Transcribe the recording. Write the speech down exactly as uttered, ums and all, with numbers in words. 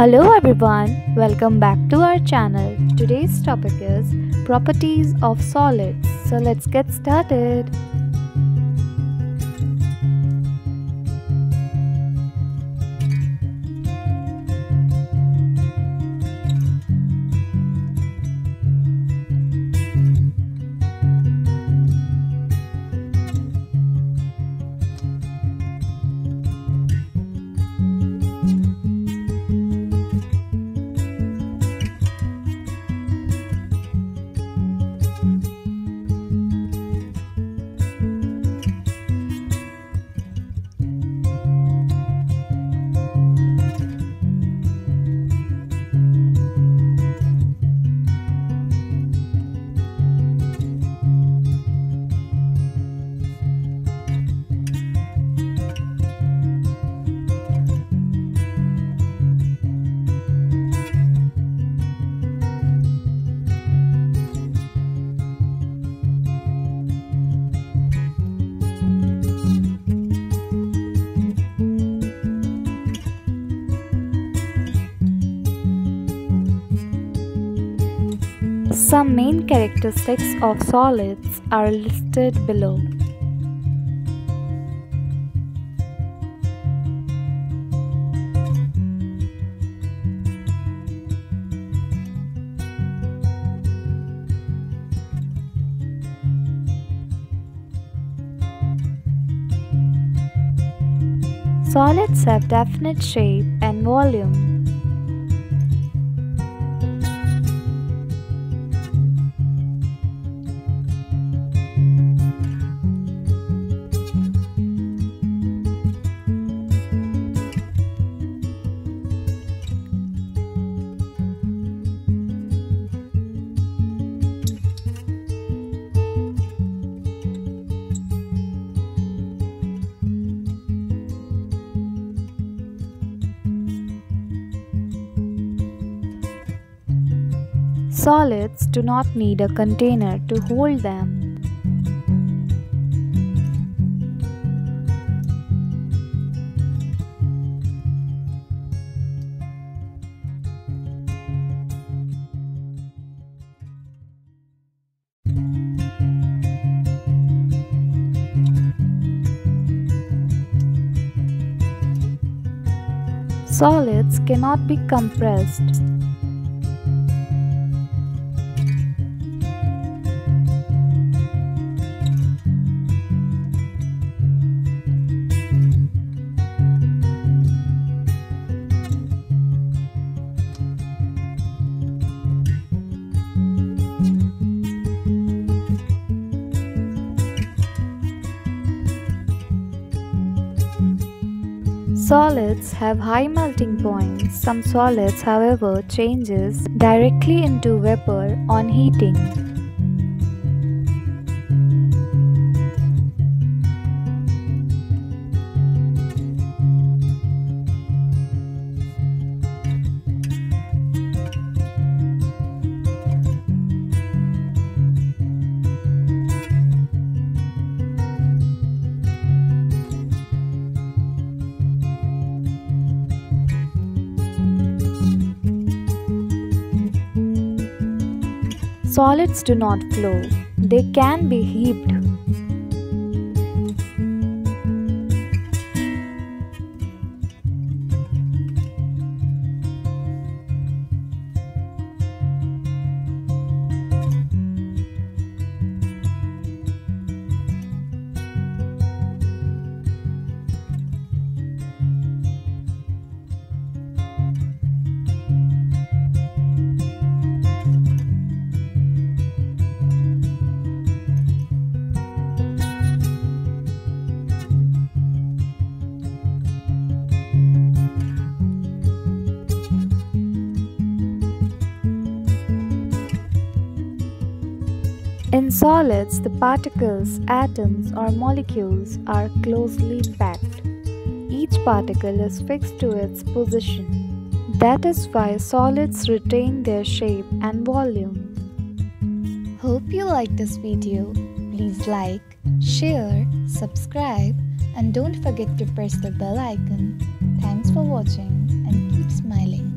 Hello everyone, welcome back to our channel. Today's topic is properties of solids. So let's get started. Some main characteristics of solids are listed below. Solids have definite shape and volume. Solids do not need a container to hold them. Solids cannot be compressed. Solids have high melting points. Some solids, however, changes directly into vapor on heating. Solids do not flow. They can be heaped. In solids, the particles, atoms or molecules are closely packed. Each particle is fixed to its position. That is why solids retain their shape and volume. Hope you liked this video. Please like, share, subscribe and don't forget to press the bell icon. Thanks for watching and keep smiling.